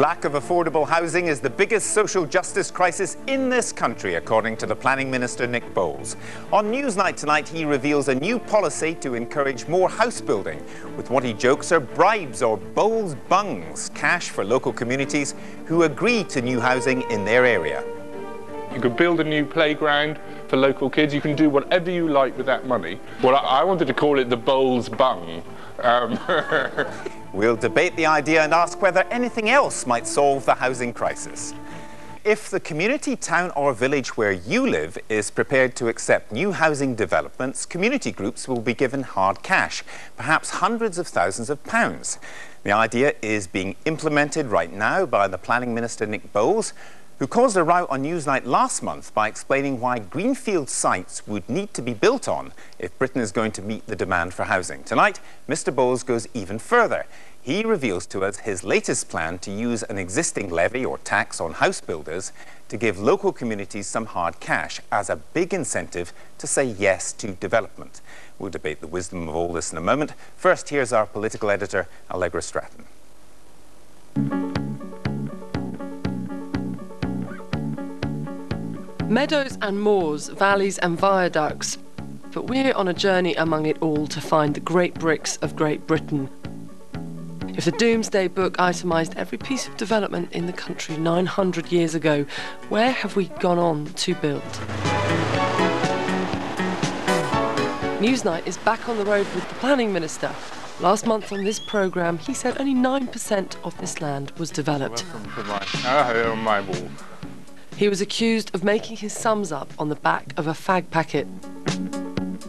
Lack of affordable housing is the biggest social justice crisis in this country, according to the Planning Minister, Nick Boles. On Newsnight tonight, he reveals a new policy to encourage more house building, with what he jokes are bribes or Boles bungs, cash for local communities who agree to new housing in their area. You could build a new playground for local kids. You can do whatever you like with that money. Well, I wanted to call it the Boles bung. We'll debate the idea and ask whether anything else might solve the housing crisis. If the community, town or village where you live is prepared to accept new housing developments, community groups will be given hard cash, perhaps hundreds of thousands of pounds. The idea is being implemented right now by the Planning Minister, Nick Boles, who caused a row on Newsnight last month by explaining why greenfield sites would need to be built on if Britain is going to meet the demand for housing. Tonight, Mr. Boles goes even further. He reveals to us his latest plan to use an existing levy or tax on house builders to give local communities some hard cash as a big incentive to say yes to development. We'll debate the wisdom of all this in a moment. First, here's our political editor, Allegra Stratton. Meadows and moors, valleys and viaducts, but we're on a journey among it all to find the great bricks of Great Britain. If the Doomsday Book itemised every piece of development in the country 900 years ago, where have we gone on to build? Newsnight is back on the road with the Planning Minister. Last month on this programme, he said only 9% of this land was developed. Welcome to my home, my wall. He was accused of making his sums up on the back of a fag packet.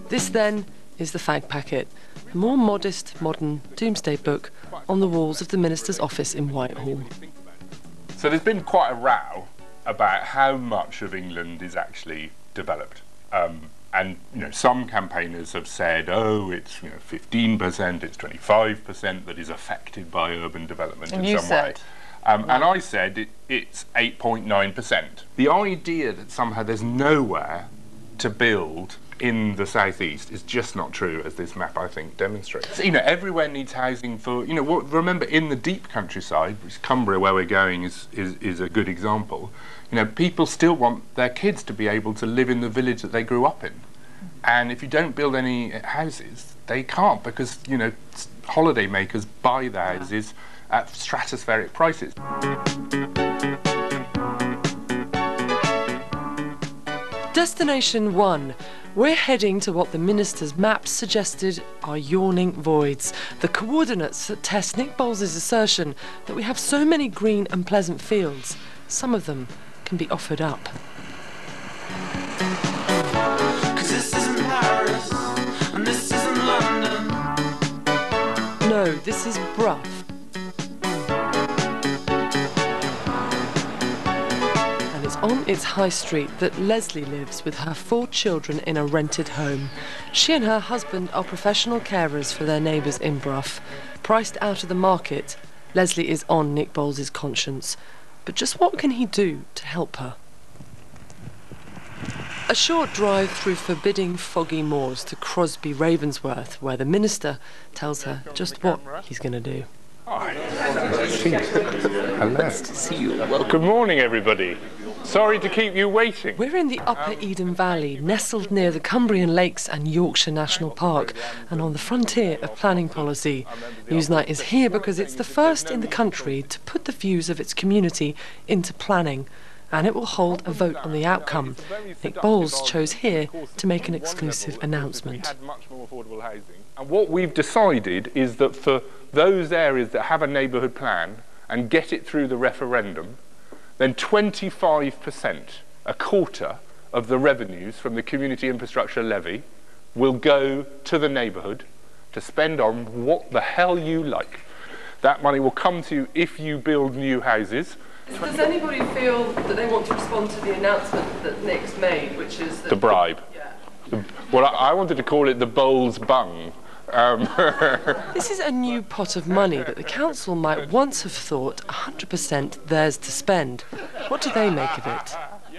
This, then, is the fag packet, a more modest, modern doomsday book on the walls of the minister's office in Whitehall. So there's been quite a row about how much of England is actually developed. And you know, some campaigners have said, oh, it's 15%, it's 25% that is affected by urban development in some way. And I said it's 8.9%. The idea that somehow there's nowhere to build in the southeast is just not true, as this map I think demonstrates. So, everywhere needs housing for remember, in the deep countryside, which Cumbria, where we're going, is a good example. People still want their kids to be able to live in the village that they grew up in, and if you don't build any houses, they can't, because holiday makers buy the houses at stratospheric prices. Destination 1. We're heading to what the Minister's maps suggested are yawning voids, the coordinates that test Nick Boles' assertion that we have so many green and pleasant fields. Some of them can be offered up. No, this is Bruff. On its high street that Leslie lives with her 4 children in a rented home. She and her husband are professional carers for their neighbours in Bruff. Priced out of the market, Leslie is on Nick Boles' conscience. But just what can he do to help her? A short drive through forbidding foggy moors to Crosby Ravensworth, where the minister tells her just what he's going to do. Hi. Hello. Nice to see you. Welcome. Good morning, everybody. Sorry to keep you waiting. We're in the Upper Eden Valley, nestled near the Cumbrian Lakes and Yorkshire National Park, and on the frontier of planning policy. Newsnight is here because it's the first in the country to put the views of its community into planning, and it will hold a vote on the outcome. Nick Boles chose here to make an exclusive announcement. And what we've decided is that for those areas that have a neighbourhood plan and get it through the referendum, then 25%, a quarter, of the revenues from the community infrastructure levy will go to the neighbourhood to spend on what the hell you like. That money will come to you if you build new houses. Does anybody feel that they want to respond to the announcement that Nick's made, which is... The bribe. Yeah. Well, I wanted to call it the Boles bung. This is a new pot of money that the council might once have thought 100% theirs to spend. What do they make of it?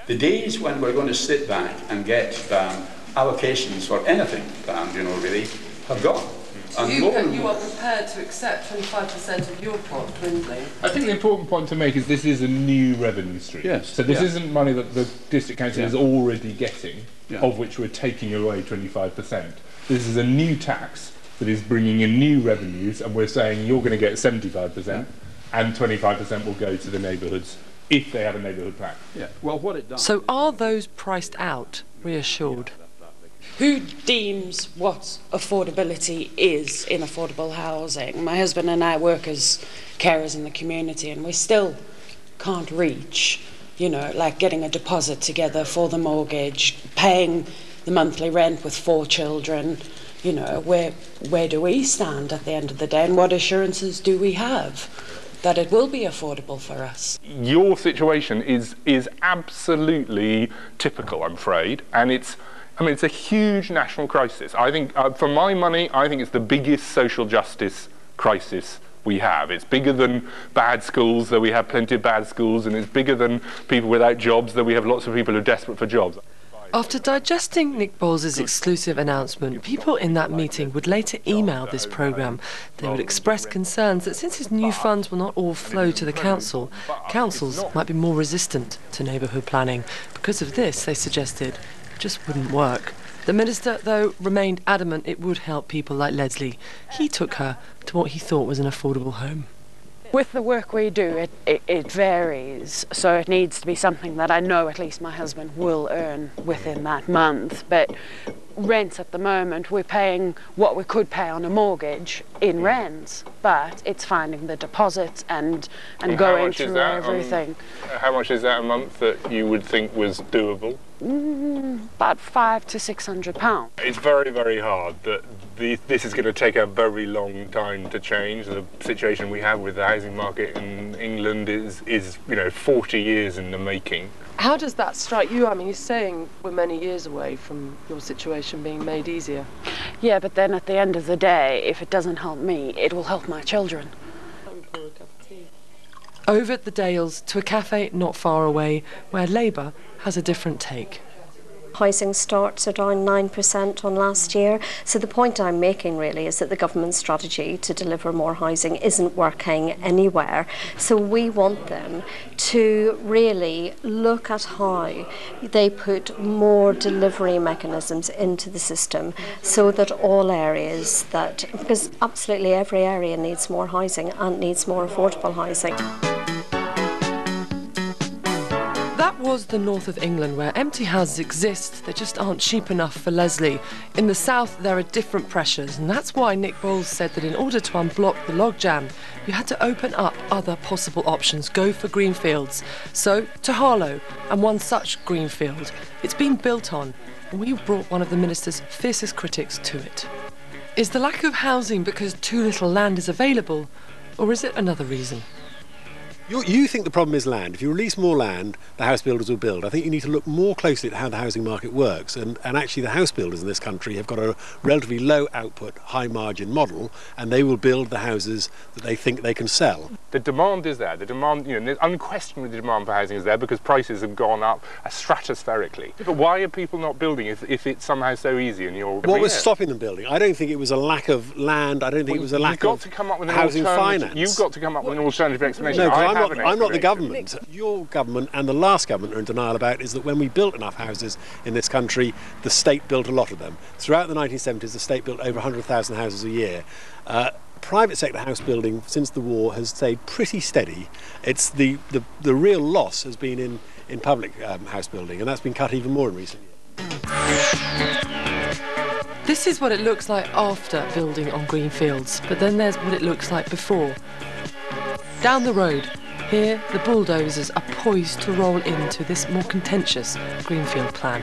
The days when we're going to sit back and get allocations for anything, really, have gone. You are prepared to accept 25% of your plot dwindling. I think the important point to make is this is a new revenue stream. Yes. So this isn't money that the district council is already getting, of which we're taking away 25%. This is a new tax that is bringing in new revenues, and we're saying you're going to get 75%, and 25% will go to the neighbourhoods if they have a neighbourhood plan. Yeah. Well, what it does. So are those priced out reassured? Who deems what affordability is in affordable housing? My husband and I work as carers in the community, and we still can't reach, you know, like getting a deposit together for the mortgage, paying the monthly rent with 4 children. You know, where do we stand at the end of the day, and what assurances do we have that it will be affordable for us? Your situation is absolutely typical, I'm afraid, and it's. I mean, it's a huge national crisis. I think, for my money, I think it's the biggest social justice crisis we have. It's bigger than bad schools, though we have plenty of bad schools, and it's bigger than people without jobs, though we have lots of people who are desperate for jobs. After digesting Nick Boles' exclusive announcement, people in that meeting would later email this programme. They would express concerns that since his new funds will not all flow to the council, councils might be more resistant to neighbourhood planning. Because of this, they suggested, just wouldn't work. The minister, though, remained adamant it would help people like Leslie. He took her to what he thought was an affordable home. With the work we do, it varies, so it needs to be something that I know at least my husband will earn within that month. But rent at the moment, we're paying what we could pay on a mortgage in rent, but it's finding the deposit and going through everything. How much is that a month that you would think was doable? About £500 to £600. It's very, very hard. That this is going to take a very long time to change. The situation we have with the housing market in England is you know, 40 years in the making. How does that strike you? I mean, you're saying we're many years away from your situation being made easier. Yeah, but then at the end of the day, if it doesn't help me, it will help my children. Over at the Dales to a cafe not far away where Labour has a different take. Housing starts are down 9% on last year, so the point I'm making really is that the government's strategy to deliver more housing isn't working anywhere. So we want them to really look at how they put more delivery mechanisms into the system so that all areas that, because absolutely every area needs more housing and needs more affordable housing. Was the north of England where empty houses exist, they just aren't cheap enough for Leslie. In the south there are different pressures, and that's why Nick Boles said that in order to unblock the logjam you had to open up other possible options, go for greenfields. So to Harlow, and one such greenfield. It's been built on, and we brought one of the minister's fiercest critics to it. Is the lack of housing because too little land is available, or is it another reason? You think the problem is land. If you release more land, the house builders will build. I think you need to look more closely at how the housing market works, and actually the house builders in this country have got a relatively low output, high margin model, and they will build the houses that they think they can sell. The demand is there. The demand, you know, unquestionably the demand for housing is there because prices have gone up stratospherically. But why are people not building if it's somehow so easy in your... What was stopping them building? I don't think it was a lack of land. I don't think it was a lack of housing finance. You've got to come up with an alternative explanation. No, I'm not the government. Your government and the last government are in denial about is that when we built enough houses in this country, the state built a lot of them. Throughout the 1970s, the state built over 100,000 houses a year. Private sector house building since the war has stayed pretty steady. It's the real loss has been in public house building, and that's been cut even more in recent years. This is what it looks like after building on greenfields, but then there's what it looks like before. Down the road, here the bulldozers are poised to roll into this more contentious greenfield plan.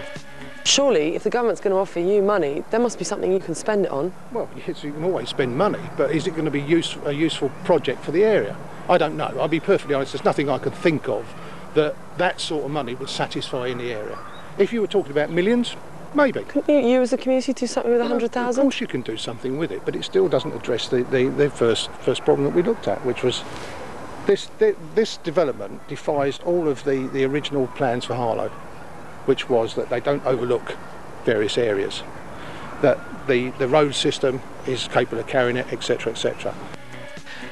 Surely, if the government's going to offer you money, there must be something you can spend it on. Well, you can always spend money, but is it going to be a useful project for the area? I don't know. I'll be perfectly honest, there's nothing I could think of that sort of money would satisfy in the area. If you were talking about millions, maybe. Couldn't you as a community do something with 100,000? Of course you can do something with it, but it still doesn't address the first problem that we looked at, which was this development defies all of the original plans for Harlow, which was that they don't overlook various areas. that the road system is capable of carrying it, etc., etc.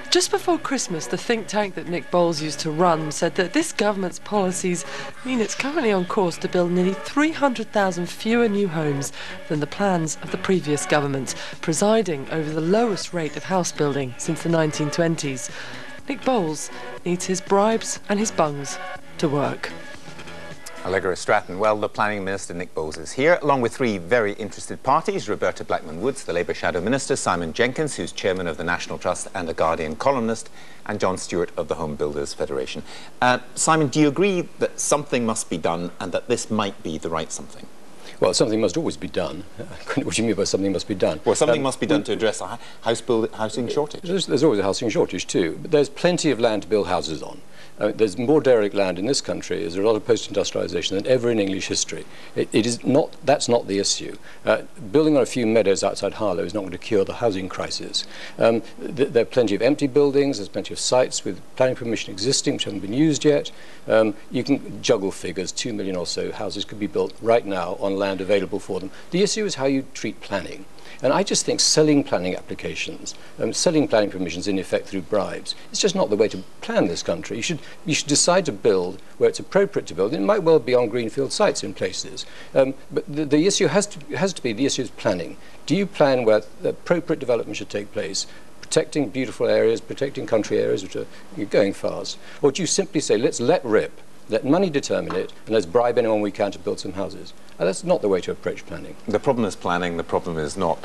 Just before Christmas, the think tank that Nick Boles used to run said that this government's policies mean it's currently on course to build nearly 300,000 fewer new homes than the plans of the previous government, presiding over the lowest rate of house building since the 1920s. Nick Boles needs his bribes and his bungs to work. Allegra Stratton. Well, the planning minister, Nick Boles, is here, along with three very interested parties: Roberta Blackman-Woods, the Labour shadow minister; Simon Jenkins, who's chairman of the National Trust and a Guardian columnist; and John Stewart of the Home Builders Federation. Simon, do you agree that something must be done and that this might be the right something? Well, something must always be done. What do you mean by something must be done? Well, something must be done to address a housing shortage. There's always a housing shortage too, but there's plenty of land to build houses on. There's more derelict land in this country as a result of post-industrialisation than ever in English history. It is not, that's not the issue. Building on a few meadows outside Harlow is not going to cure the housing crisis. There are plenty of empty buildings, there's plenty of sites with planning permission existing which haven't been used yet. You can juggle figures, 2 million or so houses could be built right now on land available for them. The issue is how you treat planning. And I just think selling planning applications, selling planning permissions in effect through bribes, it's just not the way to plan this country. You should decide to build where it's appropriate to build. It might well be on greenfield sites in places. But the issue has to be, the issue is planning. Do you plan where the appropriate development should take place, protecting beautiful areas, protecting country areas which are going fast? Or do you simply say, let's let rip, let money determine it, and let's bribe anyone we can to build some houses? That's not the way to approach planning. The problem is planning, the problem is not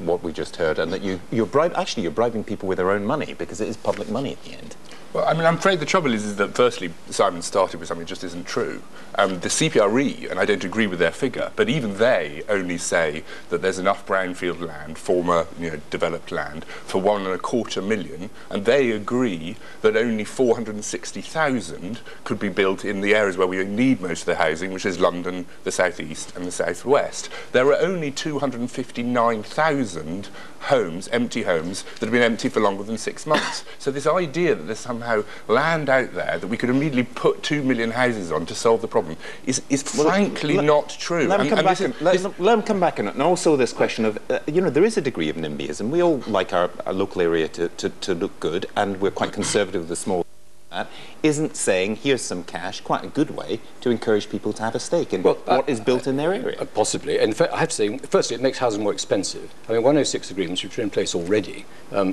what we just heard, and that you're bribing people with their own money, because it is public money at the end. Well, I mean, I'm afraid the trouble is that, firstly, Simon started with something that just isn't true. The CPRE, and I don't agree with their figure, but even they only say that there's enough brownfield land, former developed land, for 1.25 million, and they agree that only 460,000 could be built in the areas where we need most of the housing, which is London, the South East and the South West. There are only 259,000 homes, empty homes, that have been empty for longer than 6 months. So this idea that there's somehow land out there that we could immediately put 2 million houses on to solve the problem is frankly not true. Let them come back and also this question of, there is a degree of NIMBYism. We all like our local area to look good, and we're quite conservative with small. That isn't saying here's some cash, quite a good way to encourage people to have a stake in what is built in their area. Possibly, and I have to say, firstly, it makes housing more expensive. I mean, 106 agreements which are in place already,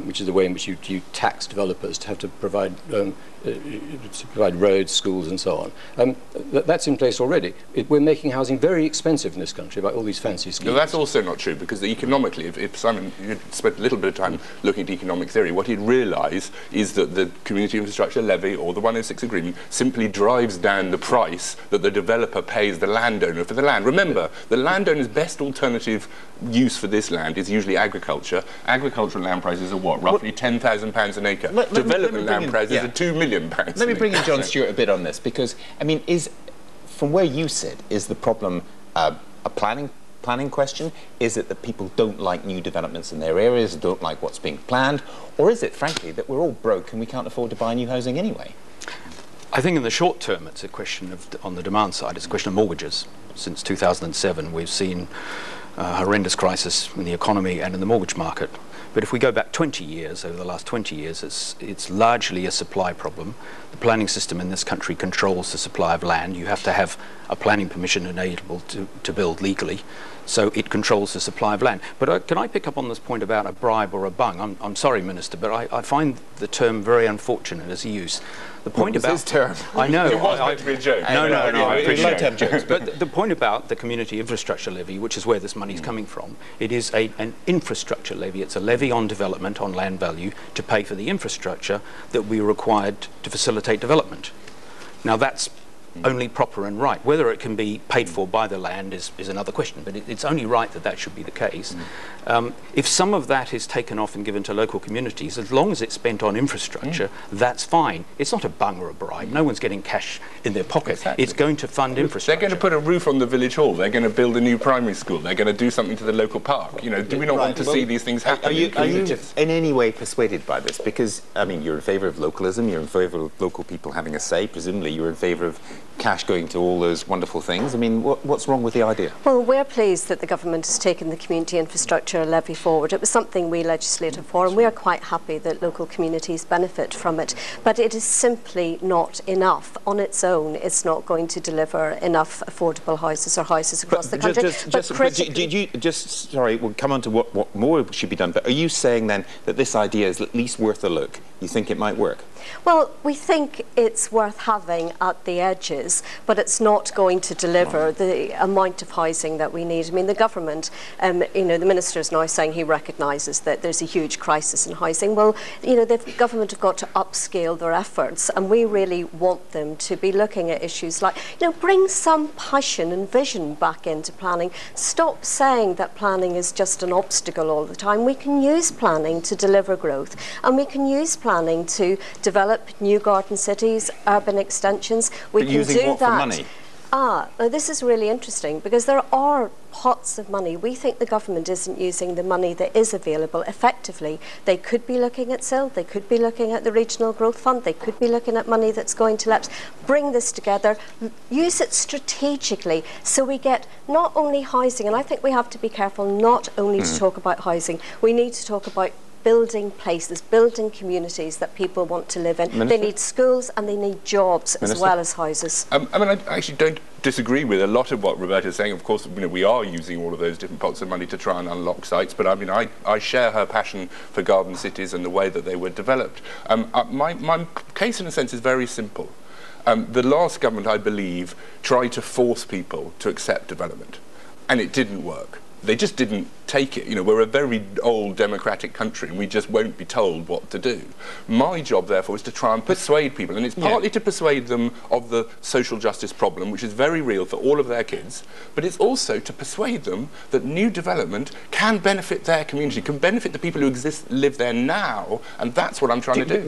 which is the way in which you tax developers to have to provide roads, schools and so on. That's in place already. We're making housing very expensive in this country by all these fancy schemes. No, that's also not true, because economically, if Simon spent a little bit of time looking at economic theory, what he'd realise is that the community infrastructure levy or the 106 agreement simply drives down the price that the developer pays the landowner for the land. Remember, the landowner's best alternative use for this land is usually agriculture. Agricultural land prices are what? Roughly £10,000 an acre. Development land prices are £2 million. Let me bring in John Stewart a bit on this, because I mean, from where you sit, is the problem a planning question? Is it that people don't like new developments in their areas, don't like what's being planned, or is it frankly that we're all broke and we can't afford to buy new housing anyway? I think in the short term, it's a question of, on the demand side, it's a question of mortgages. Since 2007, we've seen a horrendous crisis in the economy and in the mortgage market. But if we go back 20 years, over the last 20 years, it's largely a supply problem. The planning system in this country controls the supply of land. You have to have a planning permission enable to build legally. So it controls the supply of land. But can I pick up on this point about a bribe or a bung? I'm sorry, Minister, but I find the term very unfortunate as a use. The point about this term, I know it was meant to be a joke. No, we'd like to have jokes. But the point about the community infrastructure levy, which is where this money is coming from, it is an infrastructure levy. It's a levy on development, on land value, to pay for the infrastructure that we are required to facilitate development. Now that's only proper and right. Whether it can be paid for by the land is another question, but it's only right that that should be the case. If some of that is taken off and given to local communities, as long as it's spent on infrastructure, that's fine. It's not a bung or a bribe. No one's getting cash in their pocket. Exactly. It's going to fund infrastructure. They're going to put a roof on the village hall. They're going to build a new primary school. They're going to do something to the local park. You know, do we not want to see these things happen? Are you in any way persuaded by this? Because, I mean, you're in favour of localism. You're in favour of local people having a say. Presumably, you're in favour of cash going to all those wonderful things. I mean, what's wrong with the idea? Well, we're pleased that the government has taken the community infrastructure levy forward. It was something we legislated for, and we are quite happy that local communities benefit from it. But it is simply not enough. On its own, it's not going to deliver enough affordable houses or houses across the country. Sorry, we'll come on to what more should be done, but are you saying then that this idea is at least worth a look? You think it might work? Well, we think it's worth having at the edges, but it's not going to deliver the amount of housing that we need. I mean, the government, you know, the minister is now saying he recognises that there's a huge crisis in housing. Well, you know, the government have got to upscale their efforts, and we really want them to be looking at issues like, you know, bring some passion and vision back into planning. Stop saying that planning is just an obstacle all the time. We can use planning to deliver growth, and we can use planning to develop new garden cities, urban extensions. We can do that. Ah, well, this is really interesting because there are pots of money. We think the government isn't using the money that is available effectively. They could be looking at SILD, they could be looking at the Regional Growth Fund, they could be looking at money that's going to LEPs. Bring this together, use it strategically so we get not only housing, and I think we have to be careful not only to talk about housing, we need to talk about building places, building communities that people want to live in. Minister? They need schools and they need jobs as well as houses. I mean, I actually don't disagree with a lot of what Roberta is saying. Of course, you know, we are using all of those different pots of money to try and unlock sites, but I mean, I share her passion for garden cities and the way that they were developed. My case, in a sense, is very simple. The last government, I believe, tried to force people to accept development, and it didn't work. They just didn't take it. You know, we're a very old democratic country and we just won't be told what to do. My job, therefore, is to try and persuade people, and it's partly to persuade them of the social justice problem, which is very real for all of their kids, but it's also to persuade them that new development can benefit their community, can benefit the people who live there now, and that's what I'm trying to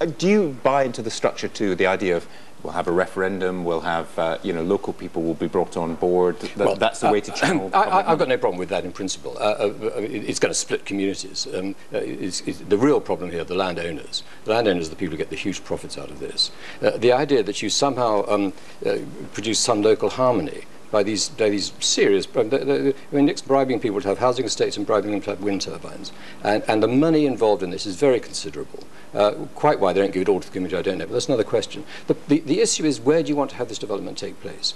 do. Do you buy into the structure too, the idea of we'll have a referendum, we'll have, you know, local people will be brought on board. That's the way to channel. I've got no problem with that in principle. It's going to split communities. The real problem here are the landowners. The landowners are the people who get the huge profits out of this. The idea that you somehow produce some local harmony by these serious... I mean, Nick's bribing people to have housing estates and bribing them to have wind turbines. And the money involved in this is very considerable. Quite why they don't give it all to the community, I don't know, but that's another question. The issue is, where do you want to have this development take place?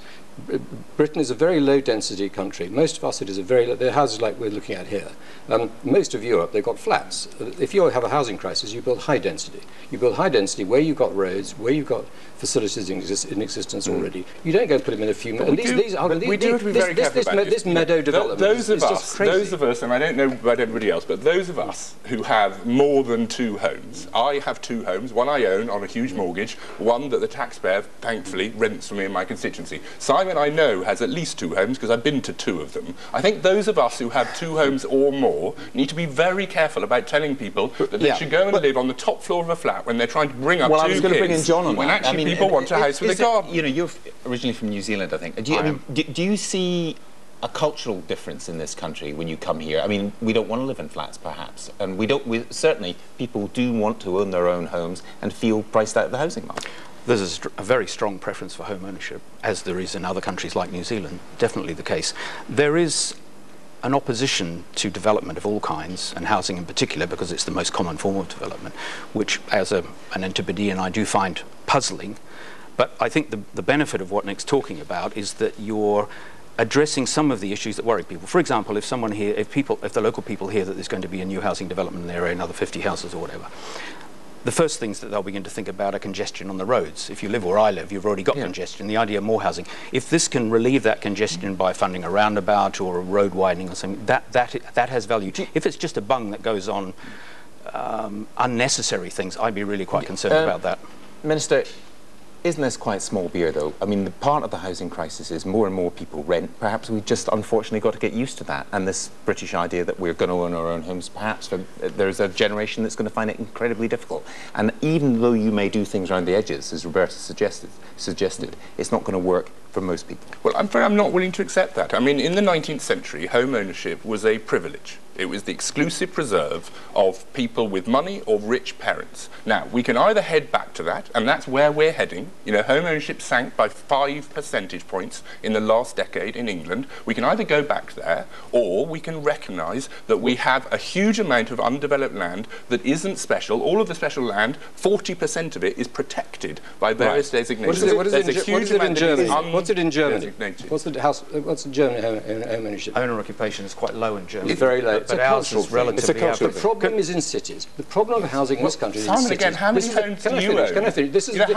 Britain is a very low-density country. Most of our cities are very low. They're houses like we're looking at here. Most of Europe, they've got flats. If you have a housing crisis, you build high density. You build high density where you've got roads, where you've got facilities in existence already. You don't go and put them in a few... But we do have to be very careful about this meadow development. Those of us, and I don't know about everybody else, but those of us who have more than two homes... I have two homes, one I own on a huge mortgage, one that the taxpayer, thankfully, rents for me in my constituency. Simon, I know, has at least two homes because I've been to two of them. I think those of us who have two homes or more need to be very careful about telling people that they should go and live on the top floor of a flat when they're trying to bring up two kids. Well, I was going to bring in John on that. When actually people want a house with a garden. You know, you're originally from New Zealand, I think. Do you see a cultural difference in this country when you come here? I mean, we don't want to live in flats, perhaps, and certainly people do want to own their own homes and feel priced out of the housing market. There's a very strong preference for home ownership, as there is in other countries like New Zealand, definitely the case. There is an opposition to development of all kinds, and housing in particular, because it's the most common form of development, which, as an Antipodean, I do find puzzling. But I think the benefit of what Nick's talking about is that you're addressing some of the issues that worry people. For example, if the local people hear that there's going to be a new housing development in their area, another 50 houses or whatever, the first things that they'll begin to think about are congestion on the roads. If you live where I live, you've already got congestion. The idea of more housing, if this can relieve that congestion by funding a roundabout or a road widening or something, that has value. If it's just a bung that goes on unnecessary things, I'd be really quite concerned about that. Minister, isn't this quite small beer, though? I mean, the part of the housing crisis is more and more people rent. Perhaps we've just unfortunately got to get used to that. And this British idea that we're going to own our own homes, perhaps there's a generation that's going to find it incredibly difficult. And even though you may do things around the edges, as Roberta suggested, it's not going to work for most people. Well, I'm not willing to accept that. I mean, in the 19th century, home ownership was a privilege. It was the exclusive preserve of people with money or rich parents. Now, we can either head back to that, and that's where we're heading. You know, home ownership sank by 5 percentage points in the last decade in England. We can either go back there, or we can recognise that we have a huge amount of undeveloped land that isn't special. All of the special land, 40% of it is protected by various designations. What's it in Germany? What's the German home ownership? Owner occupation is quite low in Germany. It's very low. But ours is relatively average. The problem is in cities. The problem of housing in this country is in cities. Again, how many homes do you own? Can I finish? This is not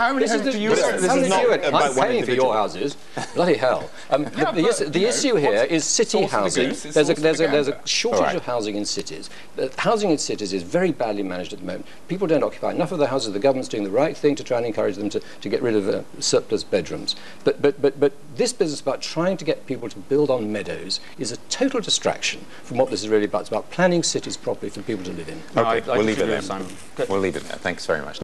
about paying for your houses. Bloody hell. The issue here is city housing. There's a shortage of housing in cities. Housing in cities is very badly managed at the moment. People don't occupy enough of their houses. The government's doing the right thing to try and encourage them to get rid of surplus bedrooms. But this business about trying to get people to build on meadows is a total distraction from what this is really about. It's about planning cities properly for people to live in. Okay, we'll leave it there. Thanks very much.